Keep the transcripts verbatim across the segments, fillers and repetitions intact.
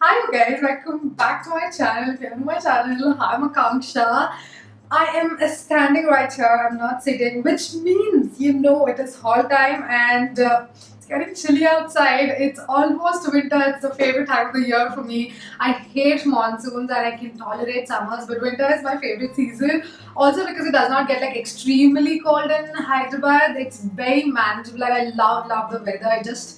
Hi you guys, welcome back to my channel. If you're on my channel, I'm Akanksha. I am standing right here, I'm not sitting, which means, you know, it is hall time and uh, it's getting chilly outside. It's almost winter, it's the favorite time of the year for me. I hate monsoons and I can tolerate summers, but winter is my favorite season. Also because it does not get like extremely cold in Hyderabad, it's very manageable. Like, I love, love the weather. I just...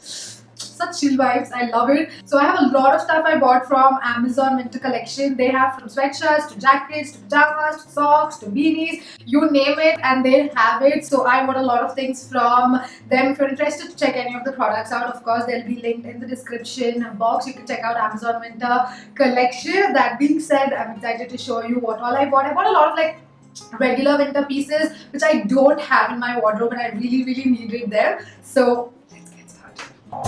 such chill vibes, I love it. So I have a lot of stuff I bought from Amazon winter collection. They have from sweatshirts to jackets to pajamas to socks to beanies, you name it, and they have it. So I bought a lot of things from them. If you're interested to check any of the products out, of course they'll be linked in the description box. You can check out Amazon winter collection. That being said, I'm excited to show you what all I bought. I bought a lot of like regular winter pieces which I don't have in my wardrobe and I really really need it there. So let's get started.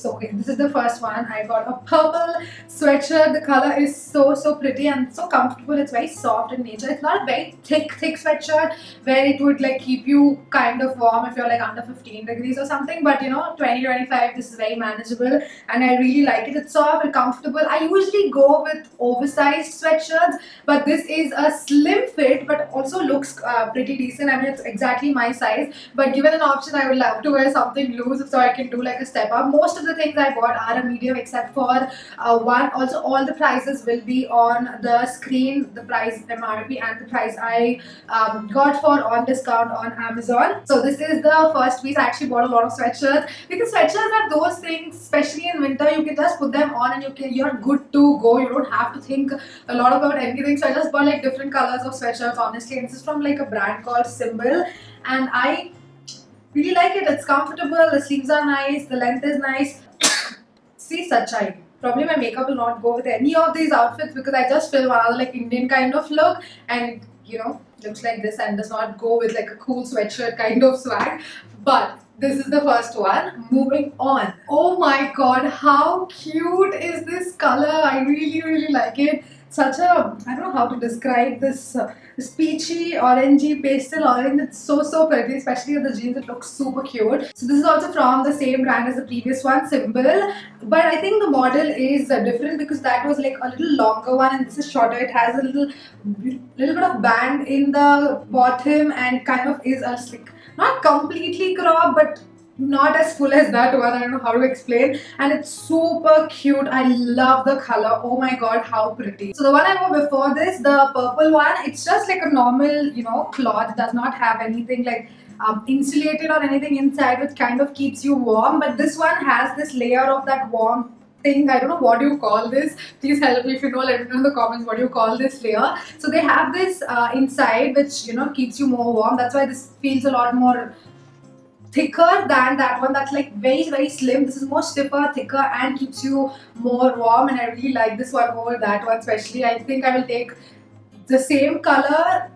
So okay, this is the first one. I got a purple sweatshirt. The color is so so pretty and so comfortable. It's very soft in nature. It's not a very thick thick sweatshirt where it would like keep you kind of warm if you're like under fifteen degrees or something, but you know, twenty, twenty-five, this is very manageable and I really like it. It's soft and comfortable. I usually go with oversized sweatshirts, but this is a slim fit but also looks uh, pretty decent. I mean, it's exactly my size, but given an option I would love to wear something loose so I can do like a step up. Most of the things I bought are a medium except for uh, one. Also, all the prices will be on the screen, the price M R P and the price I um, got for on discount on Amazon. So this is the first piece. I actually bought a lot of sweatshirts because sweatshirts are those things, especially in winter, you can just put them on and you can, you're good to go. You don't have to think a lot about anything. So I just bought like different colors of sweatshirts honestly, and this is from like a brand called Symbol and I really like it. It's comfortable, the sleeves are nice, the length is nice. See, such I probably my makeup will not go with any of these outfits because I just feel rather like Indian kind of look and you know, looks like this and does not go with like a cool sweatshirt kind of swag. But this is the first one. Moving on. Oh my god, how cute is this color? I really really like it. Such a, I don't know how to describe this, uh, this peachy, orangey, pastel orange. It's so so pretty, especially with the jeans, it looks super cute. So this is also from the same brand as the previous one, Symbol. But I think the model is uh, different because that was like a little longer one and this is shorter. It has a little, little bit of band in the bottom and kind of is a slick, not completely cropped but not as full as that one. I don't know how to explain, and it's super cute. I love the color. Oh my god, how pretty. So the one I wore before this, the purple one, it's just like a normal, you know, cloth. It does not have anything like Um, insulated or anything inside, which kind of keeps you warm, but this one has this layer of that warm thing. I don't know what you call this. Please help me if you know, let me know in the comments what you call this layer. So they have this uh, inside which, you know, keeps you more warm. That's why this feels a lot more thicker than that one that's like very very slim. This is more stiffer, thicker and keeps you more warm, and I really like this one over that one especially. I think I will take the same color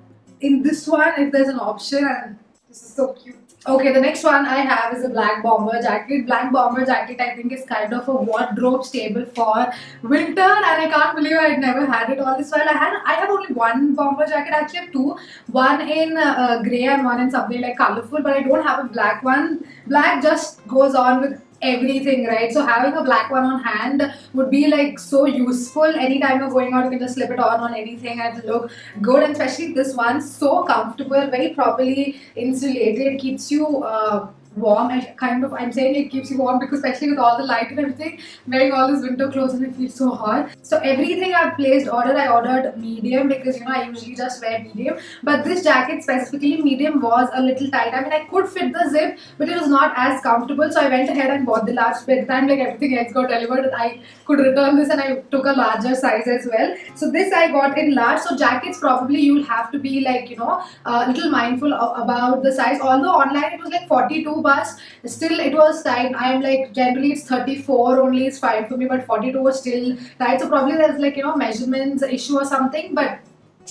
in this one if there's an option, and this is so cute. Okay, the next one I have is a black bomber jacket. Black bomber jacket I think is kind of a wardrobe staple for winter, and I can't believe I'd never had it all this while. I had I have only one bomber jacket. I actually have two. One in uh, grey and one in something like colourful, but I don't have a black one. Black just goes on with everything, right? So having a black one on hand would be like so useful. Anytime you're going out, you can just slip it on on anything and it'll look good, and especially this one, so comfortable, very properly insulated, keeps you uh, warm. And kind of, I'm saying it keeps you warm because especially with all the light and everything, wearing all this winter clothes and it feels so hot. So everything I've placed order, I ordered medium because you know I usually just wear medium, but this jacket specifically medium was a little tight. I mean, I could fit the zip but it was not as comfortable, so I went ahead and bought the large. By the time like everything else got delivered, I could return this and I took a larger size as well. So this I got in large. So jackets probably you'll have to be like, you know, a uh, little mindful of, about the size. Although online it was like forty-two, but still it was tight. I'm like, generally it's thirty-four only, it's fine for me, but forty-two was still tight. So probably there's like, you know, measurements issue or something, but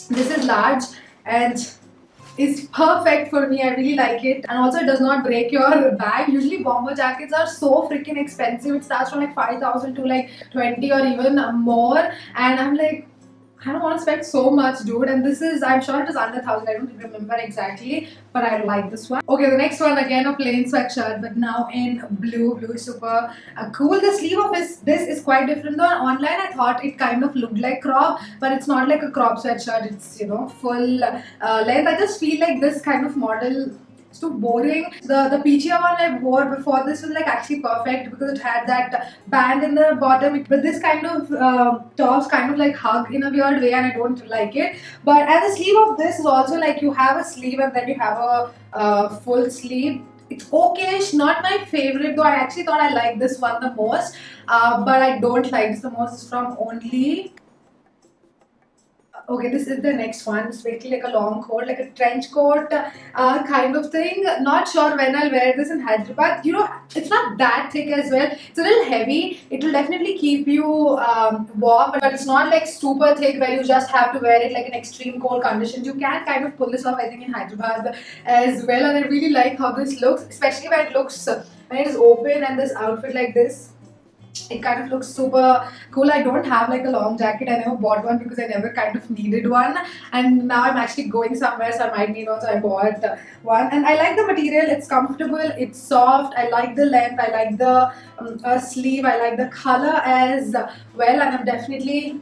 this is large and it's perfect for me. I really like it, and also it does not break your bag. Usually bomber jackets are so freaking expensive. It starts from like five thousand to like twenty or even more, and I'm like, I don't want to spend so much, dude. And this is, I'm sure it is under thousand. I don't remember exactly, but I like this one. Okay, the next one, again a plain sweatshirt, but now in blue. Blue is super uh, cool. The sleeve of this, this is quite different though. Online, I thought it kind of looked like crop, but it's not like a crop sweatshirt. It's, you know, full uh, length. I just feel like this kind of model, it's too boring. The, the peachier one I wore before this was like actually perfect because it had that band in the bottom. But this kind of uh, tops kind of like hug in a weird way and I don't like it. But and the sleeve of this is also like you have a sleeve and then you have a uh, full sleeve. It's okayish, not my favorite though. I actually thought I liked this one the most. Uh, but I don't like this the most. It's from Only. Okay, this is the next one. It's basically like a long coat, like a trench coat uh, kind of thing. Not sure when I'll wear this in Hyderabad. You know, it's not that thick as well. It's a little heavy. It will definitely keep you um, warm, but it's not like super thick where you just have to wear it like in extreme cold conditions. You can kind of pull this off, I think, in Hyderabad as well. And I really like how this looks, especially when it looks, when it is open and this outfit like this. It kind of looks super cool. I don't have like a long jacket. I never bought one because I never kind of needed one. And now I'm actually going somewhere, so I might need one. So I bought one. And I like the material. It's comfortable. It's soft. I like the length. I like the um, uh, sleeve. I like the color as well. And I'm definitely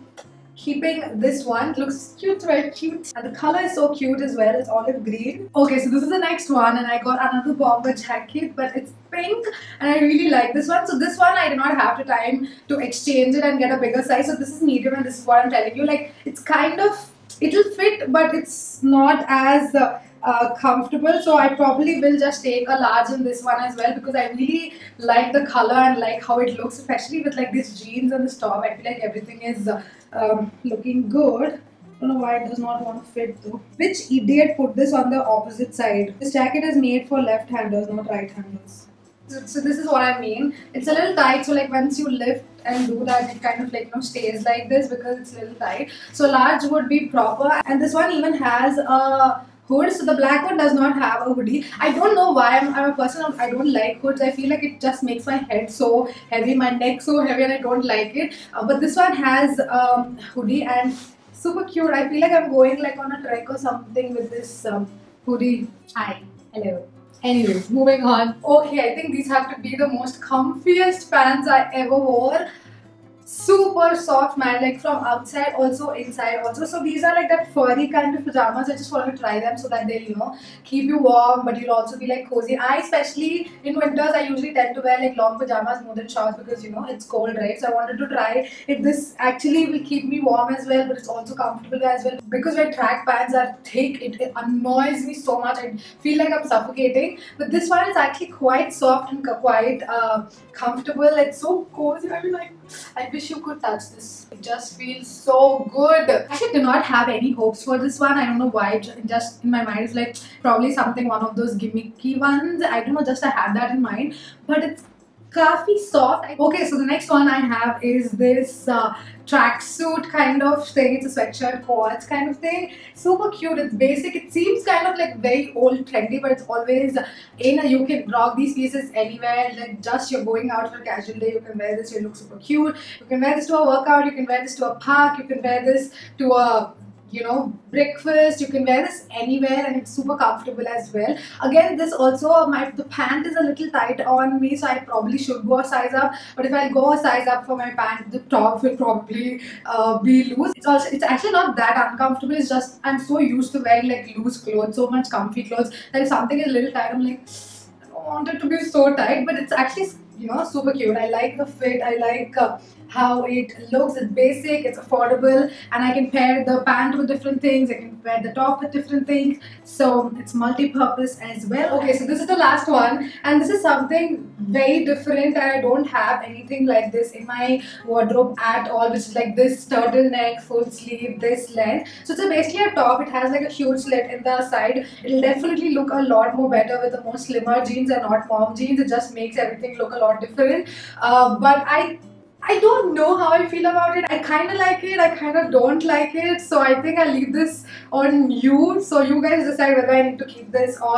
keeping this one. It looks cute, very cute. And the color is so cute as well. It's olive green. Okay, so this is the next one. And I got another bomber jacket, but it's pink and I really like this one. So this one I did not have the time to exchange it and get a bigger size. So this is medium and this is what I'm telling you. Like it's kind of, it'll fit, but it's not as uh, uh, comfortable. So I probably will just take a large in this one as well because I really like the color and like how it looks, especially with like these jeans and this top. I feel like everything is uh, um, looking good. I don't know why it does not want to fit though. Which idiot put this on the opposite side? This jacket is made for left-handers, not right-handers. So, so this is what I mean. It's a little tight, so like once you lift and do that, it kind of like, you know, stays like this because it's a little tight. So large would be proper. And this one even has a hood. So the black one does not have a hoodie. I don't know why. I'm, I'm a person, of, I don't like hoods. I feel like it just makes my head so heavy, my neck so heavy, and I don't like it. Uh, but this one has um, hoodie and super cute. I feel like I'm going like on a trek or something with this um, hoodie. Hi. Hello. Anyways, moving on. Okay, I think these have to be the most comfiest pants I ever wore. Super soft, man, like from outside also, inside also. So these are like that furry kind of pajamas. I just want to try them so that they, you know, keep you warm, but you'll also be like cozy. I especially in winters, I usually tend to wear like long pajamas more than shorts because, you know, it's cold, right? So I wanted to try if this actually will keep me warm as well, but it's also comfortable as well. Because my track pants are thick, it, it annoys me so much. I feel like I'm suffocating. But this one is actually quite soft and quite uh, comfortable. It's so cozy. I mean, like, I wish you could touch this. It just feels so good. I actually do not have any hopes for this one. I don't know why. Just in my mind, it's like probably something, one of those gimmicky ones. I don't know, just I had that in mind. But it's coffee soft. Okay, so the next one I have is this uh, tracksuit kind of thing. It's a sweatshirt, cords kind of thing. Super cute. It's basic. It seems kind of like very old, trendy, but it's always in a, you can rock these pieces anywhere. Like just you're going out for a casual day, you can wear this. You look super cute. You can wear this to a workout. You can wear this to a park. You can wear this to a, you know, breakfast. You can wear this anywhere and it's super comfortable as well. Again, this also, my the pant is a little tight on me, so I probably should go a size up, but if I go a size up for my pant, the top will probably uh, be loose. It's also, it's actually not that uncomfortable. It's just I'm so used to wearing like loose clothes, so much comfy clothes, that if something is a little tight, I'm like, I don't want it to be so tight. But it's actually, you know, super cute. I like the fit. I like uh, how it looks. It's basic, it's affordable, and I can pair the pant with different things. I can pair the top with different things. So it's multi-purpose as well. Okay, so this is the last one, and this is something very different, and I don't have anything like this in my wardrobe at all, which is like this turtleneck, full sleeve, this length. So it's a basically a top. It has like a huge slit in the side. It'll definitely look a lot more better with the more slimmer jeans and not mom jeans. It just makes everything look a lot different. Uh, but I I don't know how I feel about it. I kind of like it, I kind of don't like it. So I think I leave this on you. So you guys decide whether I need to keep this or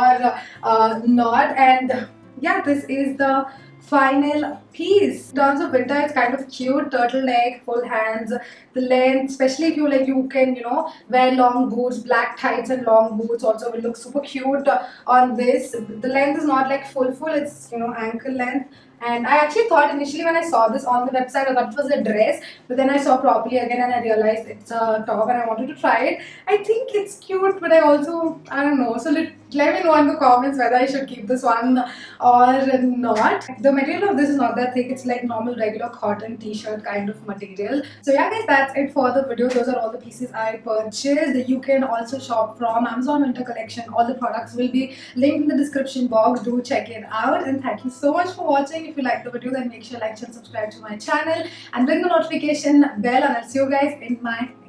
uh, not. And yeah, this is the final piece. In terms of winter, it's kind of cute, turtleneck, full hands, the length, especially if you like, you can, you know, wear long boots, black tights and long boots also will look super cute on this. The length is not like full full, it's, you know, ankle length. And I actually thought initially when I saw this on the website, I thought it was a dress, but then I saw properly again and I realized it's a top and I wanted to try it. I think it's cute, but I also, I don't know. So let, let me know in the comments whether I should keep this one or not. The material of this is not that thick. It's like normal regular cotton t-shirt kind of material. So yeah guys, that's it for the video. Those are all the pieces I purchased. You can also shop from Amazon Winter Collection. All the products will be linked in the description box. Do check it out and thank you so much for watching. If you like the video, then make sure like, share, subscribe to my channel and ring the notification bell, and I'll see you guys in my